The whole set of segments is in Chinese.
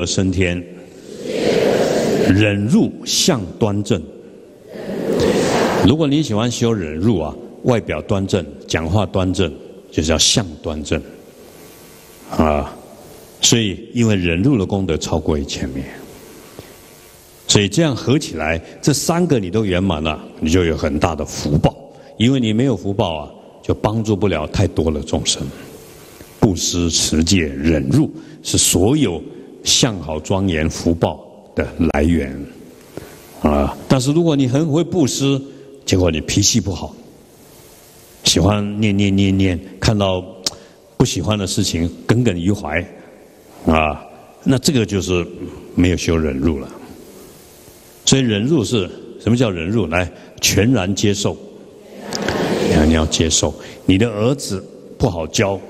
而升天，忍辱向端正。如果你喜欢修忍辱啊，外表端正，讲话端正，就是要向端正啊。所以，因为忍辱的功德超过1000名，所以这样合起来，这3个你都圆满了，你就有很大的福报。因为你没有福报啊，就帮助不了太多的众生。布施、持戒、忍辱是所有相好庄严福报的来源啊！但是如果你很会布施，结果你脾气不好，喜欢念，看到不喜欢的事情耿耿于怀啊，那这个就是没有修忍辱了。所以忍辱是什么叫忍辱？来，全然接受，你要接受你的儿子不好教。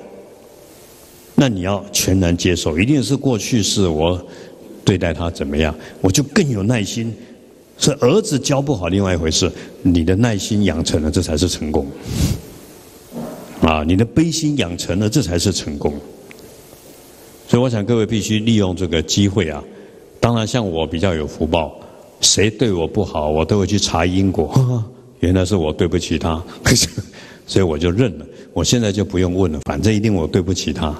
那你要全然接受，一定是过去式我对待他怎么样，我就更有耐心。是儿子教不好另外一回事，你的耐心养成了，这才是成功。啊，你的悲心养成了，这才是成功。所以我想各位必须利用这个机会啊。当然像我比较有福报，谁对我不好我都会去查因果，原来是我对不起他，所以我就认了。我现在就不用问了，反正一定我对不起他。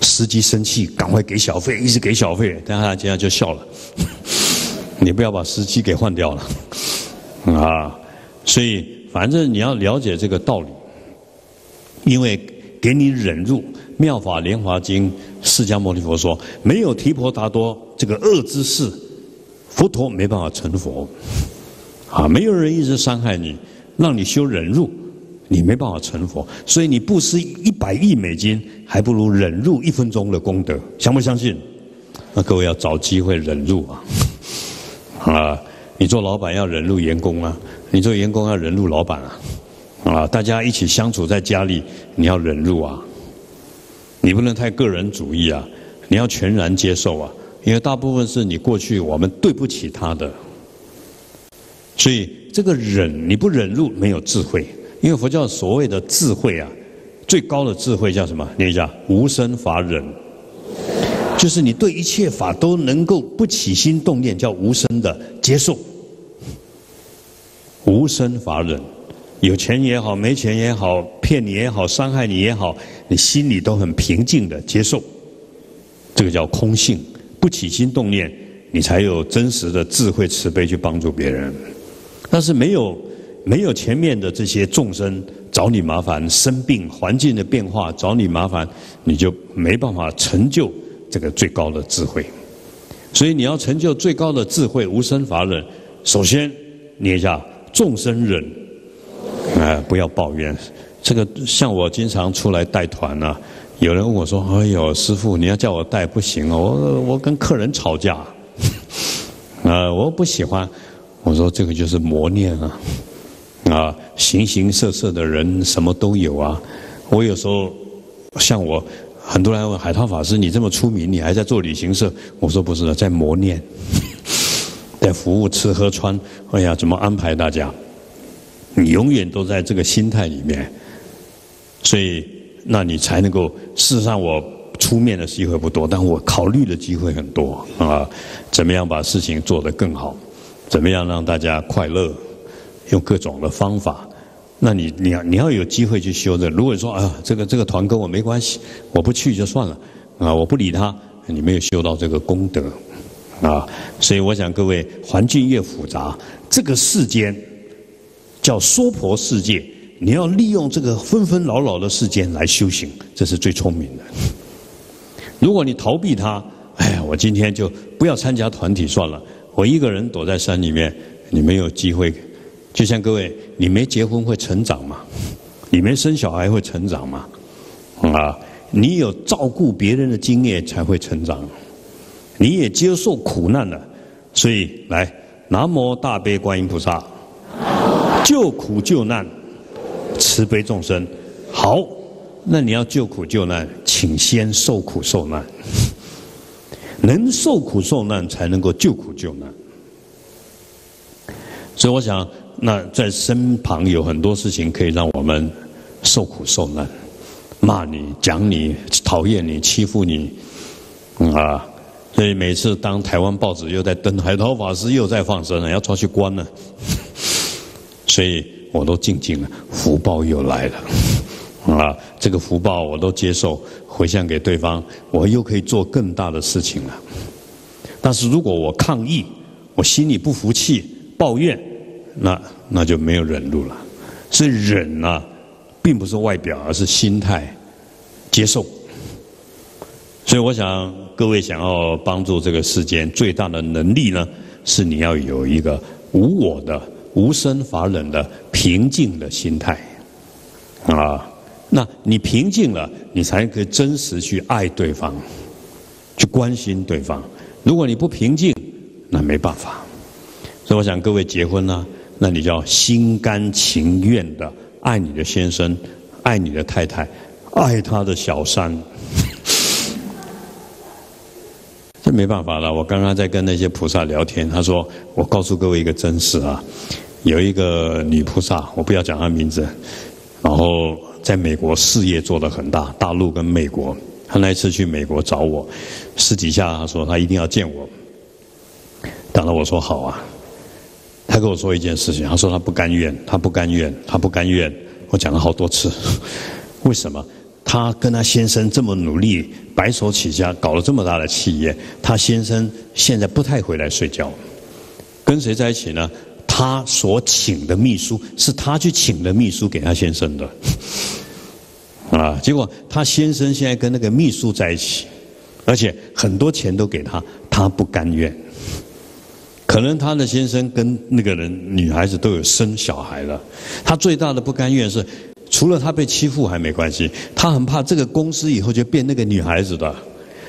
司机生气，赶快给小费，一直给小费，但他今天就笑了。你不要把司机给换掉了啊！所以反正你要了解这个道理，因为给你忍辱，《妙法莲华经》释迦牟尼佛说，没有提婆达多这个恶之事，佛陀没办法成佛啊！没有人一直伤害你，让你修忍辱。你没办法成佛，所以你布施100亿美金，还不如忍辱1分钟的功德，相不相信？那各位要找机会忍辱啊！啊，你做老板要忍辱员工啊，你做员工要忍辱老板啊，啊，大家一起相处在家里，你要忍辱啊！你不能太个人主义啊，你要全然接受啊，因为大部分是你过去我们对不起他的，所以这个忍你不忍辱没有智慧。因为佛教所谓的智慧啊，最高的智慧叫什么？念一下，无生法忍，就是你对一切法都能够不起心动念，叫无生的接受。无生法忍，有钱也好，没钱也好，骗你也好，伤害你也好，你心里都很平静的接受，这个叫空性，不起心动念，你才有真实的智慧慈悲去帮助别人。但是没有前面的这些众生找你麻烦，生病、环境的变化找你麻烦，你就没办法成就这个最高的智慧。所以你要成就最高的智慧，无生法忍，首先念一下众生忍，不要抱怨。这个像我经常出来带团啊，有人问我说：“哎呦，师父，你要叫我带不行哦，我跟客人吵架，我不喜欢。”我说：“这个就是磨练啊。”啊，形形色色的人什么都有啊！我有时候像我，很多人问海涛法师，你这么出名，你还在做旅行社？我说不是的，在磨练，在服务吃喝穿。哎呀，怎么安排大家？你永远都在这个心态里面，所以那你才能够。事实上，我出面的机会不多，但我考虑的机会很多啊！怎么样把事情做得更好？怎么样让大家快乐？用各种的方法，那你要有机会去修的。如果说啊，这个团跟我没关系，我不去就算了啊，我不理他，你没有修到这个功德啊。所以我想各位，环境越复杂，这个世间叫娑婆世界，你要利用这个纷纷扰扰的世间来修行，这是最聪明的。如果你逃避它，哎，我今天就不要参加团体算了，我一个人躲在山里面，你没有机会。就像各位，你没结婚会成长吗？你没生小孩会成长吗？啊，你有照顾别人的经验才会成长，你也接受苦难了，所以来，南无大悲观音菩萨，救苦救难，慈悲众生。好，那你要救苦救难，请先受苦受难，能受苦受难才能够救苦救难。所以我想。那在身旁有很多事情可以让我们受苦受难，骂你、讲你、讨厌你、欺负你，啊，所以每次当台湾报纸又在登海涛法师又在放生了，要抓去关了，所以我都静静了，福报又来了。啊，这个福报我都接受，回向给对方，我又可以做更大的事情了。但是如果我抗议，我心里不服气、抱怨，那就没有忍辱了。所以忍啊，并不是外表，而是心态接受。所以我想，各位想要帮助这个世间，最大的能力呢，是你要有一个无我的、无生法忍的平静的心态，啊。那你平静了，你才可以真实去爱对方，去关心对方。如果你不平静，那没办法。所以我想各位结婚呢，那你就要心甘情愿的爱你的先生，爱你的太太，爱他的小三。这没办法了。我刚刚在跟那些菩萨聊天，他说：“我告诉各位一个真事啊，有一个女菩萨，我不要讲她名字，然后。”在美国事业做得很大，大陆跟美国。他那一次去美国找我，私底下他说他一定要见我。当然我说好啊。他跟我说一件事情，他说他不甘愿。我讲了好多次，为什么？他跟他先生这么努力，白手起家搞了这么大的企业，他先生现在不太回来睡觉。跟谁在一起呢？他所请的秘书，是他去请的秘书给他先生的，啊！结果他先生现在跟那个秘书在一起，而且很多钱都给他，他不甘愿。可能他的先生跟那个人女孩子都有生小孩了，他最大的不甘愿是，除了他被欺负还没关系，他很怕这个公司以后就变那个女孩子的，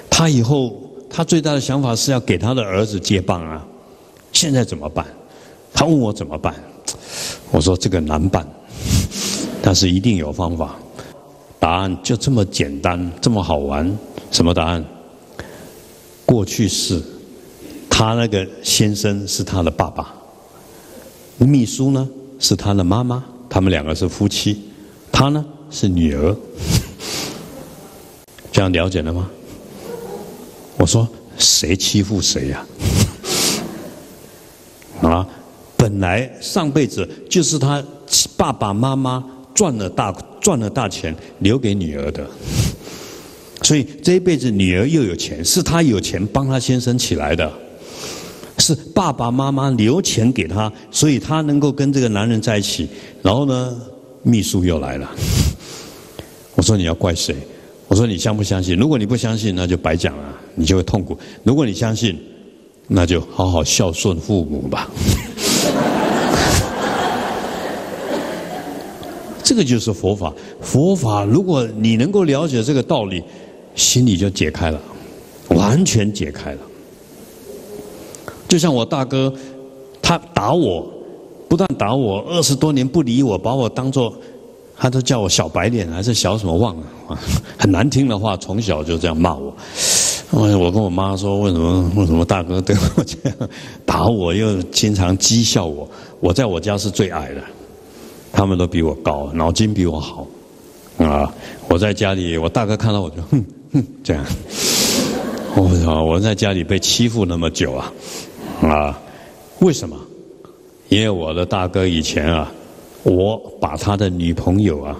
他以后他最大的想法是要给他的儿子接棒啊！现在怎么办？他问我怎么办，我说这个难办，但是一定有方法。答案就这么简单，这么好玩。什么答案？过去式，他那个先生是他的爸爸，秘书呢是他的妈妈，他们两个是夫妻，他呢是女儿。这样了解了吗？我说谁欺负谁呀？啊！本来上辈子就是他爸爸妈妈赚了大钱留给女儿的，所以这一辈子女儿又有钱，是他有钱帮他先生起来的，是爸爸妈妈留钱给他，所以他能够跟这个男人在一起。然后呢，秘书又来了。我说你要怪谁？我说你相不相信？如果你不相信，那就白讲了，你就会痛苦；如果你相信，那就好好孝顺父母吧。这个就是佛法。佛法如果你能够了解这个道理，心里就解开了，完全解开了。就像我大哥，他打我，不但打我，20多年不理我，把我当作，他都叫我小白脸还是小什么忘了，很难听的话，从小就这样骂我。我跟我妈说，为什么大哥对我这样打我，又经常讥笑我。我在我家是最矮的，他们都比我高，脑筋比我好，啊！我在家里，我大哥看到我就哼哼这样。我在家里被欺负那么久啊，啊！为什么？因为我的大哥以前啊，我把他的女朋友啊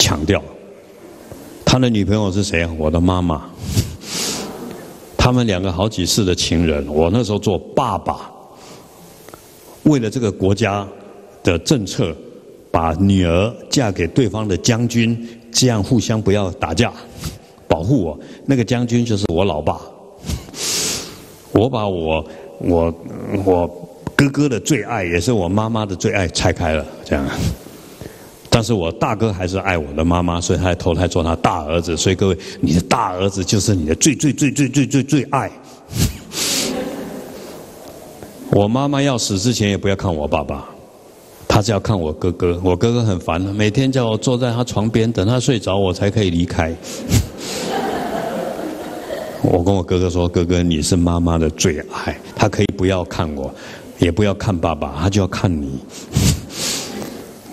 抢掉。他的女朋友是谁啊？我的妈妈。他们两个好几世的情人，我那时候做爸爸，为了这个国家的政策，把女儿嫁给对方的将军，这样互相不要打架，保护我。那个将军就是我老爸。我把我哥哥的最爱，也是我妈妈的最爱拆开了，这样。但是我大哥还是爱我的妈妈，所以他还投胎做他大儿子。所以各位，你的大儿子就是你的最爱。我妈妈要死之前也不要看我爸爸，她只要看我哥哥。我哥哥很烦，每天叫我坐在他床边，等他睡着我才可以离开。我跟我哥哥说：“哥哥，你是妈妈的最爱，她可以不要看我，也不要看爸爸，她就要看你，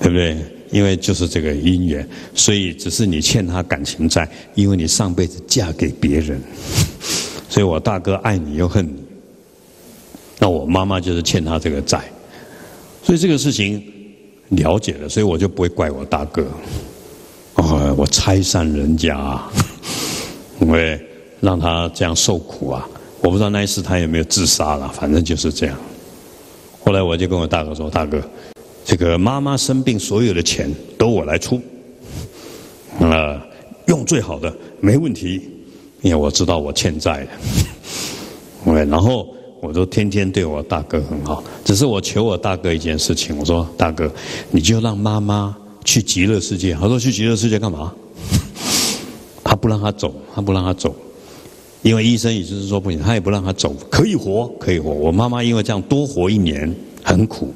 对不对？”因为就是这个姻缘，所以只是你欠他感情债，因为你上辈子嫁给别人，所以我大哥爱你又恨你，那我妈妈就是欠他这个债，所以这个事情了解了，所以我就不会怪我大哥。哦，我拆散人家、啊，因为让他这样受苦啊！我不知道那一次他有没有自杀了，反正就是这样。后来我就跟我大哥说：“大哥，这个妈妈生病所有的钱都我来出，用最好的没问题，因为我知道我欠债了。对，然后我都天天对我大哥很好，只是我求我大哥一件事情，我说大哥，你就让妈妈。”去极乐世界，他说去极乐世界干嘛？他不让他走，他不让他走，因为医生也就是说不行，他也不让他走，可以活，可以活。我妈妈因为这样多活一年，很苦，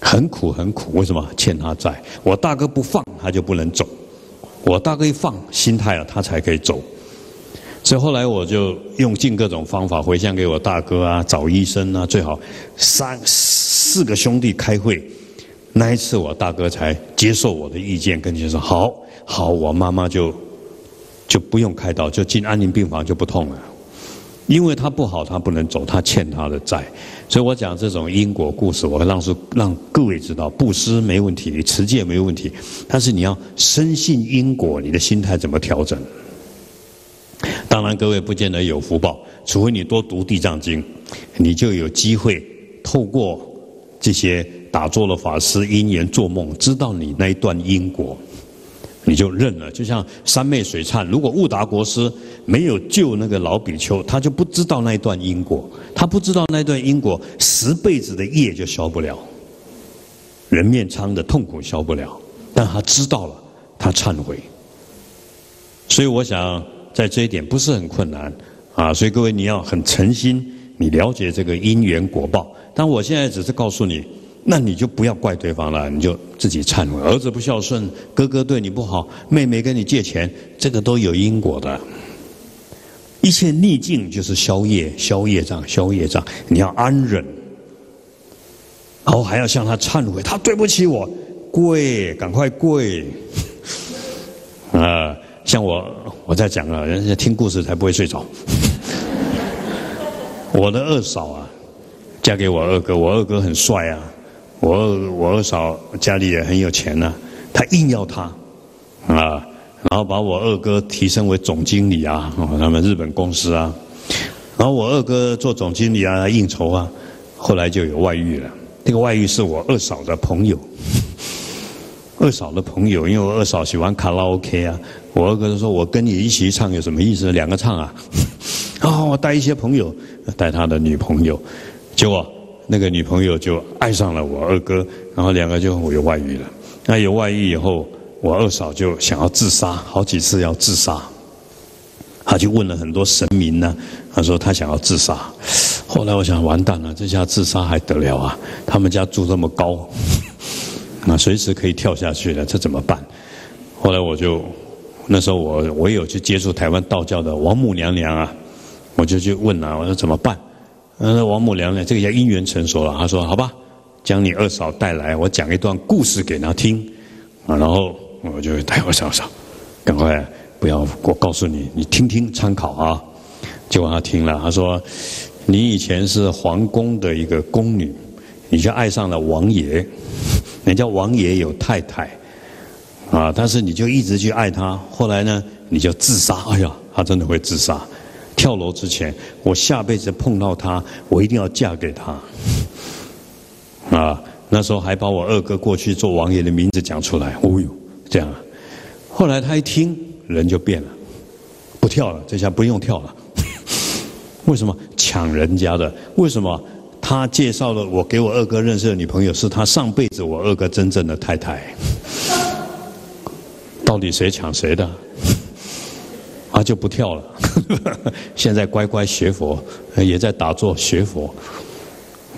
很苦，很苦。为什么？欠他债。我大哥不放，他就不能走。我大哥一放心态了，他才可以走。所以后来我就用尽各种方法回向给我大哥啊，找医生啊，最好4个兄弟开会。那一次，我大哥才接受我的意见，跟你说：“好，好，我妈妈就不用开刀，就进安宁病房就不痛了，因为她不好，她不能走，她欠她的债。”所以我讲这种因果故事，我让各位知道，布施没问题，持戒没问题，但是你要深信因果，你的心态怎么调整？当然，各位不见得有福报，除非你多读《地藏经》，你就有机会透过这些。打坐的法师因缘做梦，知道你那一段因果，你就认了。就像三昧水忏，如果悟达国师没有救那个老比丘，他就不知道那一段因果，他不知道那段因果，10辈子的业就消不了，人面疮的痛苦消不了。但他知道了，他忏悔。所以我想在这一点不是很困难啊。所以各位你要很诚心，你了解这个因缘果报。但我现在只是告诉你。那你就不要怪对方了，你就自己忏悔。儿子不孝顺，哥哥对你不好，妹妹跟你借钱，这个都有因果的。一切逆境就是消业，消业障，消业障。你要安忍，然后还要向他忏悔，他对不起我，跪，赶快跪。像我在讲啊，人家听故事才不会睡着。我的二嫂啊，嫁给我二哥，我二哥很帅啊。我二嫂家里也很有钱呐、啊，他硬要他，然后把我二哥提升为总经理啊，他们日本公司啊，然后我二哥做总经理啊，应酬啊，后来就有外遇了。这个外遇是我二嫂的朋友，二嫂的朋友，因为我二嫂喜欢卡拉 OK 啊，我二哥就说我跟你一起唱有什么意思？两个唱啊，我带一些朋友，带他的女朋友，结果。那个女朋友就爱上了我二哥，然后两个就有外遇了。那有外遇以后，我二嫂就想要自杀，好几次要自杀。她去问了很多神明呢，她说她想要自杀。后来我想，完蛋了，这下自杀还得了啊？他们家住这么高，那随时可以跳下去了，这怎么办？后来那时候我也有去接触台湾道教的王母娘娘啊，我就去问啊，我说怎么办？王母娘娘这个叫因缘成熟了，她说：“好吧，将你二嫂带来，我讲一段故事给她听。”然后我就带我嫂嫂，赶快不要我告诉你，你听听参考啊。结果她听了，她说：“你以前是皇宫的一个宫女，你却爱上了王爷，人家王爷有太太啊，但是你就一直去爱他，后来呢，你就自杀。哎呀，她真的会自杀。”跳楼之前，我下辈子碰到他，我一定要嫁给他。那时候还把我二哥过去做王爷的名字讲出来，哦呦，这样啊。后来他一听，人就变了，不跳了，这下不用跳了。为什么抢人家的？为什么他介绍了我给我二哥认识的女朋友是他上辈子我二哥真正的太太？到底谁抢谁的？他就不跳了，现在乖乖学佛，也在打坐学佛。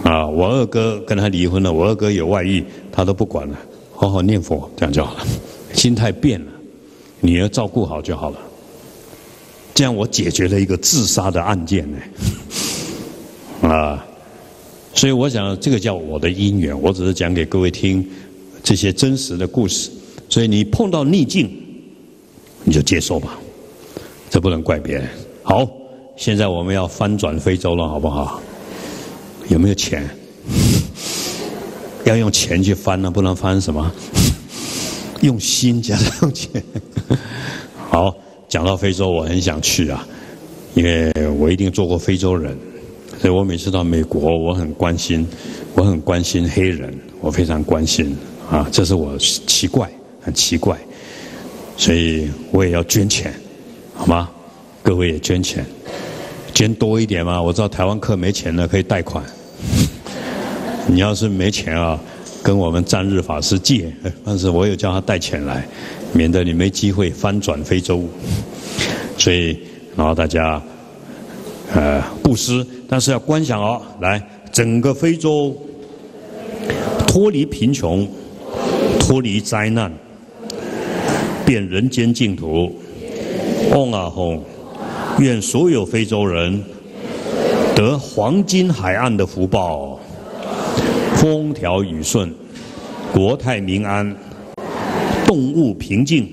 我二哥跟他离婚了，我二哥有外遇，他都不管了，好好念佛，这样就好了。心态变了，女儿照顾好就好了。这样我解决了一个自杀的案件呢。所以我想这个叫我的因缘，我只是讲给各位听这些真实的故事。所以你碰到逆境，你就接受吧。这不能怪别人。好，现在我们要翻转非洲了，好不好？有没有钱？要用钱去翻呢、啊，不能翻什么？用心加上钱。好，讲到非洲，我很想去啊，因为我一定做过非洲人，所以我每次到美国，我很关心黑人，我非常关心啊，这是我奇怪，很奇怪，所以我也要捐钱，好吗？各位也捐钱，捐多一点嘛。我知道台湾客没钱了，可以贷款。你要是没钱啊，跟我们战日法师借，但是我有叫他带钱来，免得你没机会翻转非洲。所以，然后大家，布施，但是要观想哦，来，整个非洲脱离贫穷，脱离灾难，变人间净土。嗡啊吽，愿所有非洲人得黄金海岸的福报。风调雨顺，国泰民安，动物平静，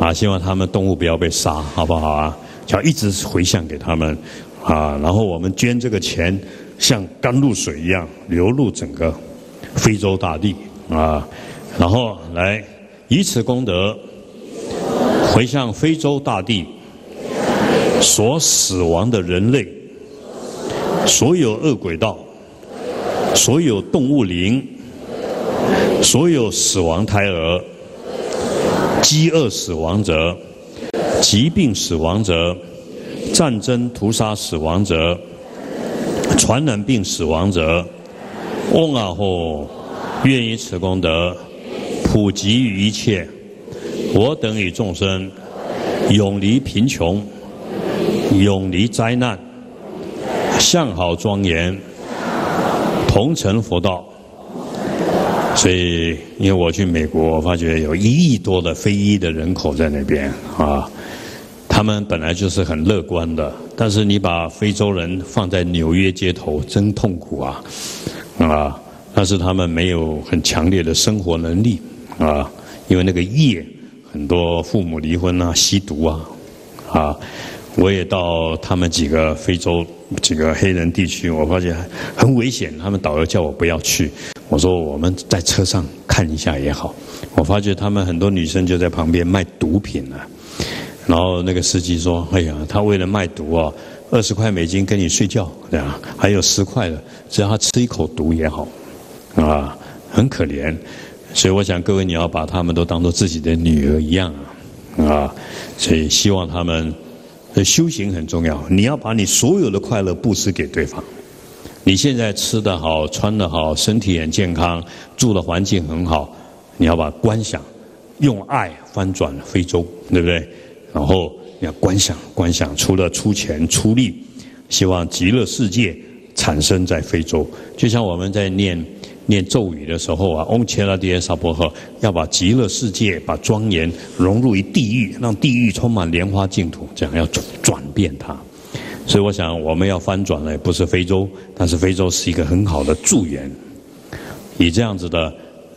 啊，希望他们动物不要被杀，好不好啊？要一直回向给他们，啊，然后我们捐这个钱，像甘露水一样流入整个非洲大地啊，然后来以此功德回向非洲大地所死亡的人类，所有恶鬼道。所有动物灵，所有死亡胎儿，饥饿死亡者，疾病死亡者，战争屠杀死亡者，传染病死亡者，嗡啊吽，愿以此功德普及于一切，我等与众生永离贫穷，永离灾难，向好庄严。同成佛道，所以因为我去美国，我发觉有1亿多的非裔的人口在那边啊，他们本来就是很乐观的，但是你把非洲人放在纽约街头，真痛苦啊啊！但是他们没有很强烈的生活能力啊，因为那个业，很多父母离婚啊、吸毒啊啊。我也到他们几个非洲几个黑人地区，我发现很危险。他们导游叫我不要去，我说我们在车上看一下也好。我发觉他们很多女生就在旁边卖毒品啊，然后那个司机说：“哎呀，他为了卖毒啊，$20跟你睡觉，对啊，还有$10的，只要他吃一口毒也好，啊，很可怜。所以我想各位你要把他们都当做自己的女儿一样啊，啊，所以希望他们。”修行很重要，你要把你所有的快乐布施给对方。你现在吃得好，穿得好，身体很健康，住的环境很好，你要把观想用爱翻转非洲，对不对？然后你要观想，除了出钱出力，希望极乐世界产生在非洲。就像我们在念咒语的时候啊，嗡切拉迪耶萨婆诃，要把极乐世界、把庄严融入于地狱，让地狱充满莲花净土，这样要转变它。所以我想，我们要翻转的也不是非洲，但是非洲是一个很好的助缘。以这样子的，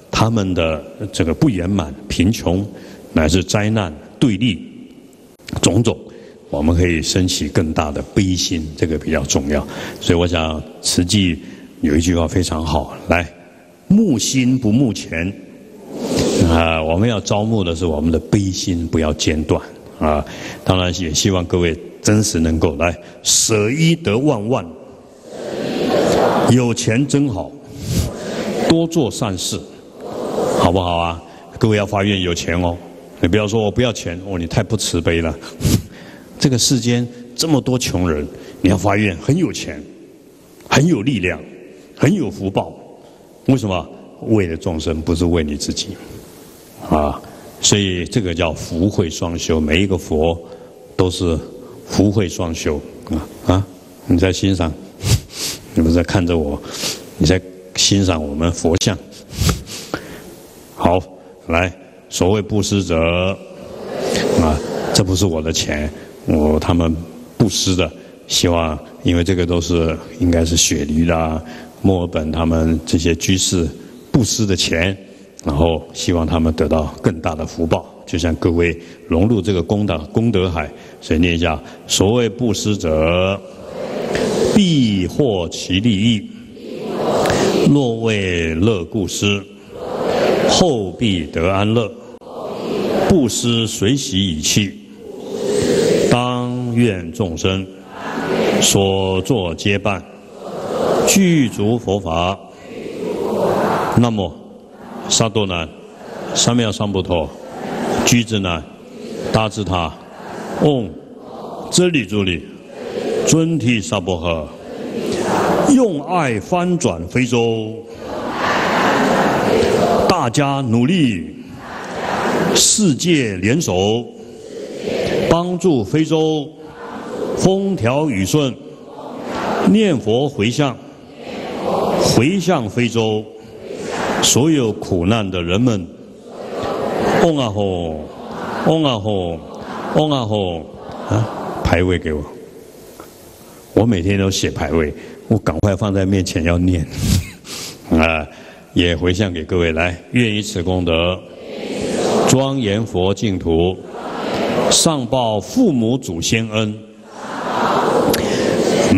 他们的这个不圆满、贫穷，乃至灾难、对立种种，我们可以升起更大的悲心，这个比较重要。所以我想，实际有一句话非常好，来。慕心不慕钱，啊，我们要招募的是我们的悲心，不要间断啊。当然也希望各位真实能够来舍一得万万，有钱真好，多做善事，好不好啊？各位要发愿有钱哦，你不要说我不要钱哦，你太不慈悲了。这个世间这么多穷人，你要发愿很有钱，很有力量，很有福报。为什么？为了众生，不是为你自己，啊！所以这个叫福慧双修，每一个佛都是福慧双修啊！你在欣赏，你不是在看着我，你在欣赏我们佛像。好，来，所谓布施者啊，这不是我的钱，他们布施的，希望因为这个都是应该是雪梨啦。墨尔本他们这些居士布施的钱，然后希望他们得到更大的福报。就像各位融入这个功德海，所以念一下：所谓布施者，必获其利益；若为乐故施，后必得安乐。布施随喜以弃，当愿众生所作皆办，具足佛法。那么，萨多南、三藐三菩陀、居智南、大智塔、嗡、遮里住里、尊提萨婆诃，用爱翻转非洲，大家努力，世界联手，帮助非洲风调雨顺，念佛回向，回向非洲所有苦难的人们。嗡啊吽，嗡啊吽，嗡啊吽啊！牌位给我，我每天都写牌位，我赶快放在面前要念啊！也回向给各位来，愿以此功德，庄严佛净土，上报父母祖先恩。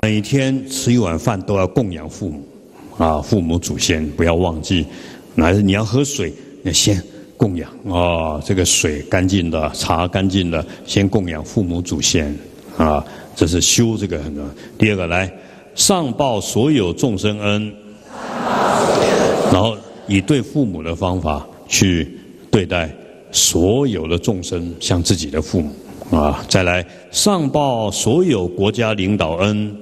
每天吃一碗饭都要供养父母啊，父母祖先不要忘记。乃至你要喝水，那先供养啊、哦，这个水干净的，茶干净的，先供养父母祖先啊，这是修这个很重要。第二个来，上报所有众生恩，然后以对父母的方法去对待所有的众生，像自己的父母。啊，再来上报所有国家领导恩。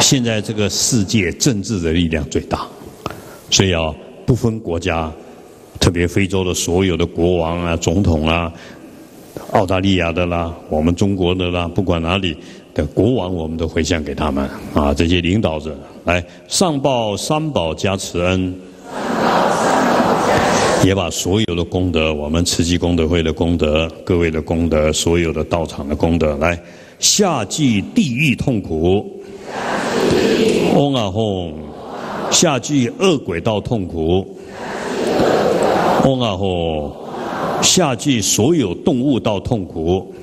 现在这个世界政治的力量最大，所以啊，不分国家，特别非洲的所有的国王啊、总统啊、澳大利亚的啦、我们中国的啦，不管哪里的国王，我们都回向给他们啊。这些领导者来上报三宝加持恩。也把所有的功德，我们慈济功德会的功德，各位的功德，所有的道场的功德，来下济地狱痛苦，嗡啊吽，下济恶鬼道痛苦，嗡啊吽，下济所有动物道痛苦，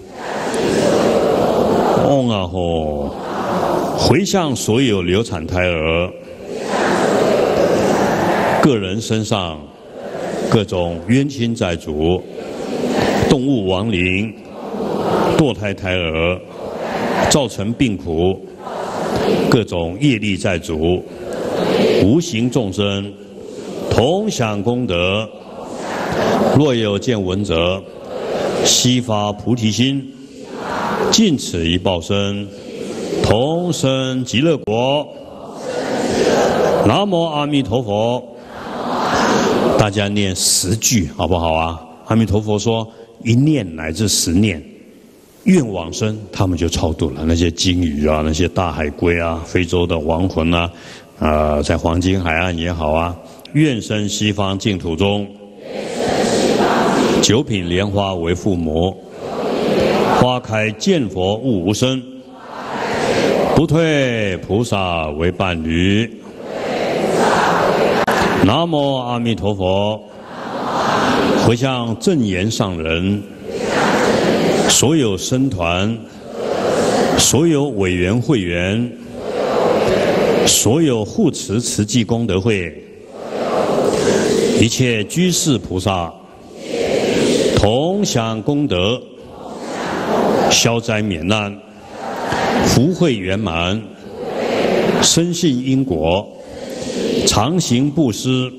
嗡啊吽，回向所有流产胎儿，个人身上。各种冤亲债主、动物亡灵、堕胎胎儿造成病苦、各种业力债主、无形众生同享功德。若有见闻者，悉发菩提心，尽此一报身，同生极乐国。南无阿弥陀佛。大家念10句好不好啊？阿弥陀佛说一念乃至10念，愿往生，他们就超度了。那些鲸鱼啊，那些大海龟啊，非洲的亡魂啊，在黄金海岸也好啊，愿生西方净土中，九品莲花为父母，花开见佛悟无生，不退菩萨为伴侣。南无阿弥陀佛。回向正言上人，所有僧团，所有委员会员，所有护持慈济功德会，一切居士菩萨，同享功德，消灾免难，福慧圆满，深信因果，常行布施，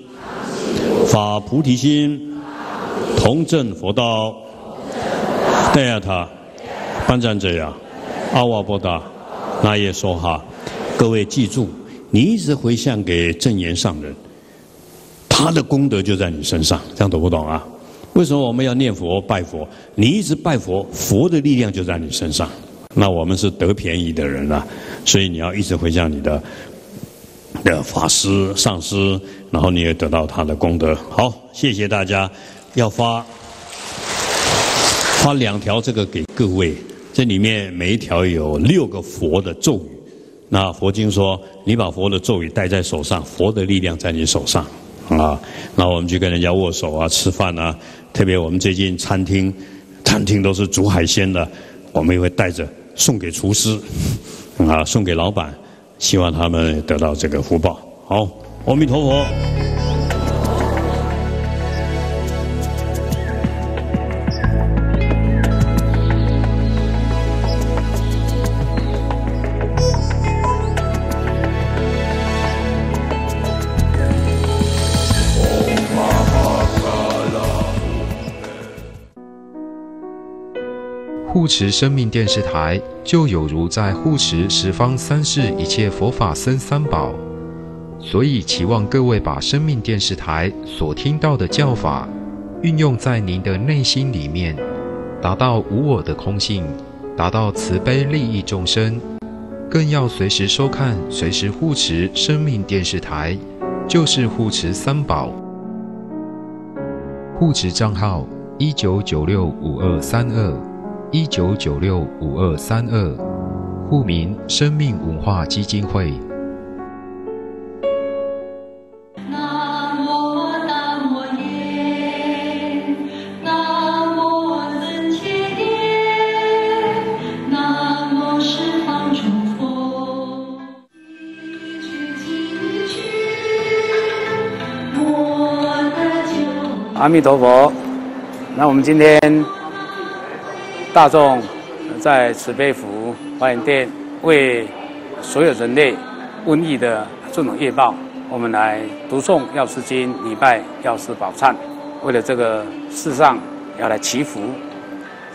发菩提心，同证佛道。戴亚塔、班赞者呀、阿瓦波达、那耶说哈，各位记住，你一直回向给正言上人，他的功德就在你身上，这样懂不懂啊？为什么我们要念佛拜佛？你一直拜佛，佛的力量就在你身上。那我们是得便宜的人啊，所以你要一直回向你的法师、上师，然后你也得到他的功德。好，谢谢大家。要发2条这个给各位，这里面每一条有6个佛的咒语。那佛经说，你把佛的咒语戴在手上，佛的力量在你手上啊。那我们去跟人家握手啊、吃饭啊，特别我们最近餐厅都是煮海鲜的，我们也会带着送给厨师，啊，送给老板，希望他们得到这个福报。好，阿弥陀佛。 护持生命电视台，就有如在护持十方三世一切佛法僧三宝，所以期望各位把生命电视台所听到的教法，运用在您的内心里面，达到无我的空性，达到慈悲利益众生，更要随时收看、随时护持生命电视台，就是护持三宝。护持账号19965232。 19965232，户名生命文化基金会。阿弥陀佛，那我们今天。 大众在慈悲福华严殿为所有人类瘟疫的这种业报，我们来读诵药师经、礼拜药师宝忏，为了这个世上要来祈福。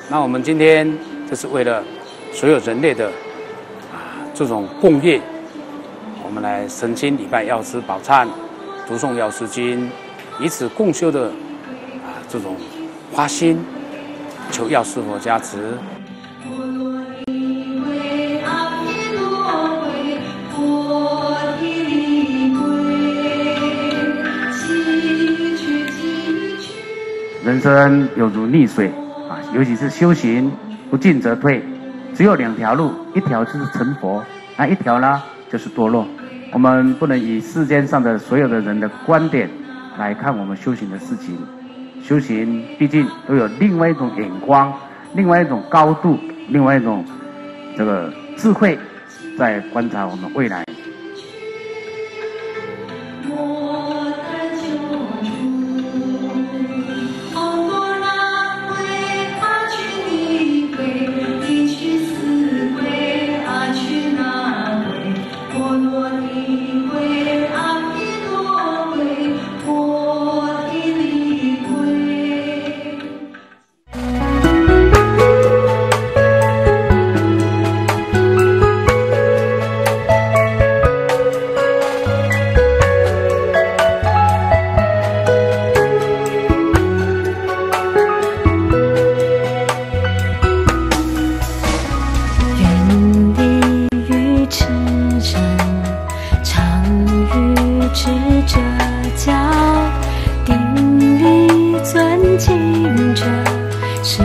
那我们今天就是为了所有人类的这种共业，我们来诚心礼拜药师宝忏，读诵药师经，以此共修的这种发心。 求药师佛加持。人生有如逆水啊，尤其是修行，不进则退，只有两条路，一条就是成佛，那一条呢就是堕落。我们不能以世间上的所有的人的观点来看我们修行的事情。 修行毕竟都有另外一种眼光，另外一种高度，另外一种这个智慧，在观察我们未来。是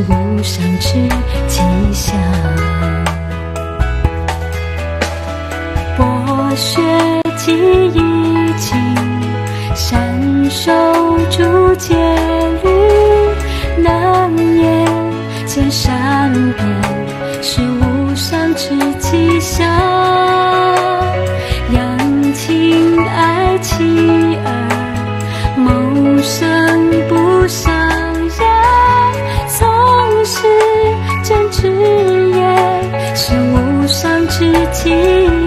无上之极。